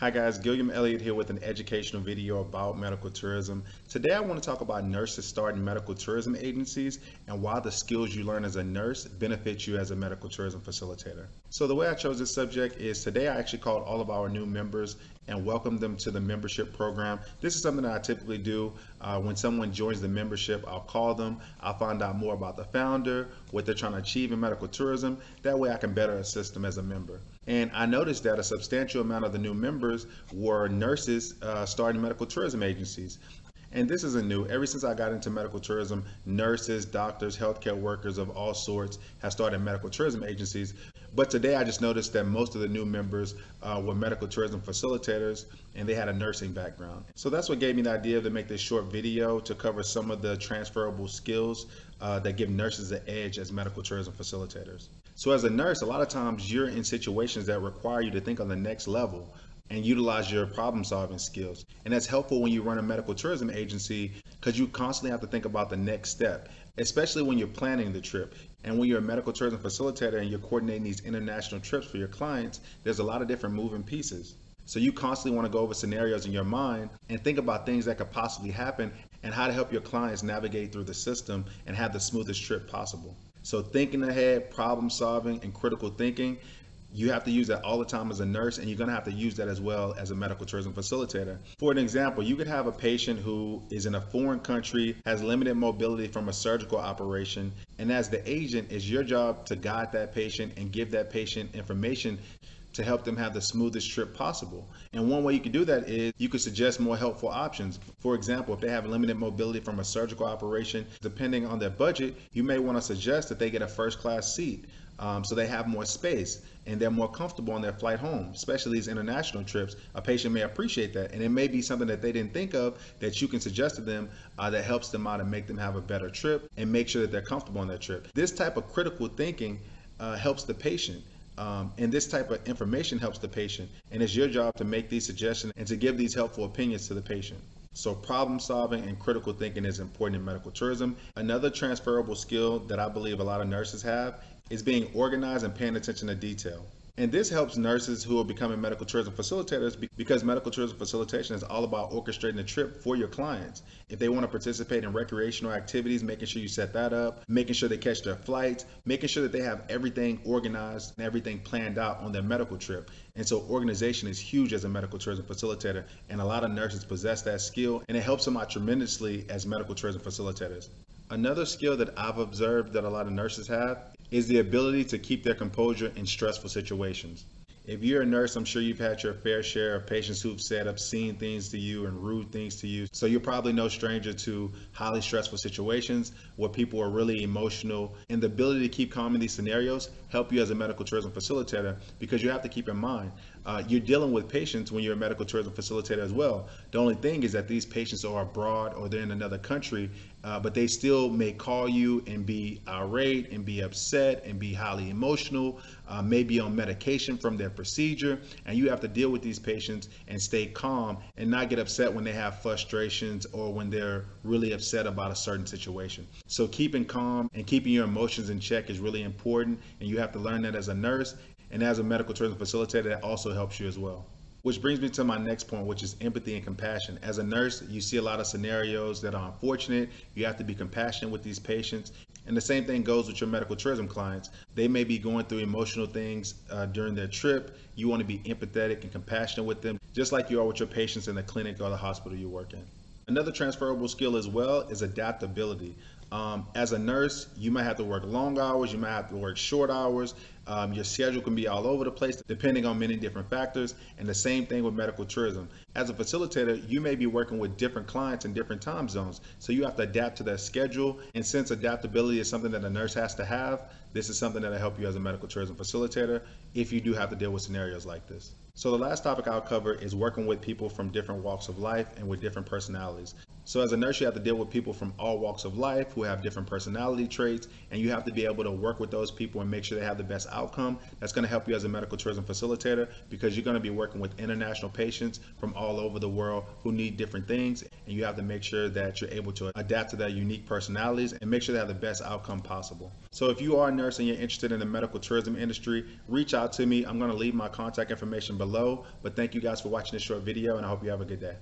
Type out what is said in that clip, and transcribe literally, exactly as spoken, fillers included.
Hi guys, Gilliam Elliott here with an educational video about medical tourism. Today I want to talk about nurses starting medical tourism agencies and why the skills you learn as a nurse benefit you as a medical tourism facilitator. So the way I chose this subject is today I actually called all of our new members and welcomed them to the membership program. This is something that I typically do. Uh, when someone joins the membership, I'll call them, I'll find out more about the founder, what they're trying to achieve in medical tourism. That way I can better assist them as a member. And I noticed that a substantial amount of the new members were nurses uh, starting medical tourism agencies. And this isn't new. Ever since I got into medical tourism, nurses, doctors, healthcare workers of all sorts have started medical tourism agencies. But today I just noticed that most of the new members uh, were medical tourism facilitators and they had a nursing background. So that's what gave me the idea to make this short video to cover some of the transferable skills uh, that give nurses an edge as medical tourism facilitators. So as a nurse, a lot of times you're in situations that require you to think on the next level and utilize your problem solving skills. And that's helpful when you run a medical tourism agency because you constantly have to think about the next step, especially when you're planning the trip. And when you're a medical tourism facilitator and you're coordinating these international trips for your clients, there's a lot of different moving pieces. So you constantly want to go over scenarios in your mind and think about things that could possibly happen and how to help your clients navigate through the system and have the smoothest trip possible. So thinking ahead, problem solving, and critical thinking, you have to use that all the time as a nurse, and you're going to have to use that as well as a medical tourism facilitator. For an example, you could have a patient who is in a foreign country, has limited mobility from a surgical operation, and as the agent, it's your job to guide that patient and give that patient information to help them have the smoothest trip possible. And one way you could do that is you could suggest more helpful options. For example, if they have limited mobility from a surgical operation, depending on their budget, you may want to suggest that they get a first class seat um, so they have more space and they're more comfortable on their flight home, especially these international trips. A patient may appreciate that, and it may be something that they didn't think of that you can suggest to them uh, that helps them out and make them have a better trip and make sure that they're comfortable on their trip. This type of critical thinking uh, helps the patient. Um, and this type of information helps the patient, and it's your job to make these suggestions and to give these helpful opinions to the patient. So problem solving and critical thinking is important in medical tourism. Another transferable skill that I believe a lot of nurses have is being organized and paying attention to detail. And this helps nurses who are becoming medical tourism facilitators, because medical tourism facilitation is all about orchestrating a trip for your clients. If they want to participate in recreational activities, making sure you set that up, making sure they catch their flights, making sure that they have everything organized and everything planned out on their medical trip. And so organization is huge as a medical tourism facilitator, and a lot of nurses possess that skill, and it helps them out tremendously as medical tourism facilitators. Another skill that I've observed that a lot of nurses have is the ability to keep their composure in stressful situations. If you're a nurse, I'm sure you've had your fair share of patients who've said obscene things to you and rude things to you. So you're probably no stranger to highly stressful situations where people are really emotional, and the ability to keep calm in these scenarios help you as a medical tourism facilitator, because you have to keep in mind, uh, you're dealing with patients when you're a medical tourism facilitator as well. The only thing is that these patients are abroad or they're in another country, uh, but they still may call you and be irate and be upset and be highly emotional, uh, maybe on medication from their procedure, and you have to deal with these patients and stay calm and not get upset when they have frustrations or when they're really upset about a certain situation. So keeping calm and keeping your emotions in check is really important, and you have to learn that as a nurse, and as a medical tourism facilitator that also helps you as well. Which brings me to my next point, which is empathy and compassion. As a nurse, you see a lot of scenarios that are unfortunate. You have to be compassionate with these patients. And the same thing goes with your medical tourism clients. They may be going through emotional things uh, during their trip. You want to be empathetic and compassionate with them, just like you are with your patients in the clinic or the hospital you work in. Another transferable skill as well is adaptability. Um, as a nurse, you might have to work long hours, you might have to work short hours, um, your schedule can be all over the place depending on many different factors, and the same thing with medical tourism. As a facilitator, you may be working with different clients in different time zones, so you have to adapt to their schedule, and since adaptability is something that a nurse has to have, this is something that will help you as a medical tourism facilitator if you do have to deal with scenarios like this. So the last topic I'll cover is working with people from different walks of life and with different personalities. So as a nurse, you have to deal with people from all walks of life who have different personality traits, and you have to be able to work with those people and make sure they have the best outcome. That's going to help you as a medical tourism facilitator, because you're going to be working with international patients from all over the world who need different things, and you have to make sure that you're able to adapt to their unique personalities and make sure they have the best outcome possible. So if you are a nurse and you're interested in the medical tourism industry, reach out to me. I'm going to leave my contact information below, but thank you guys for watching this short video, and I hope you have a good day.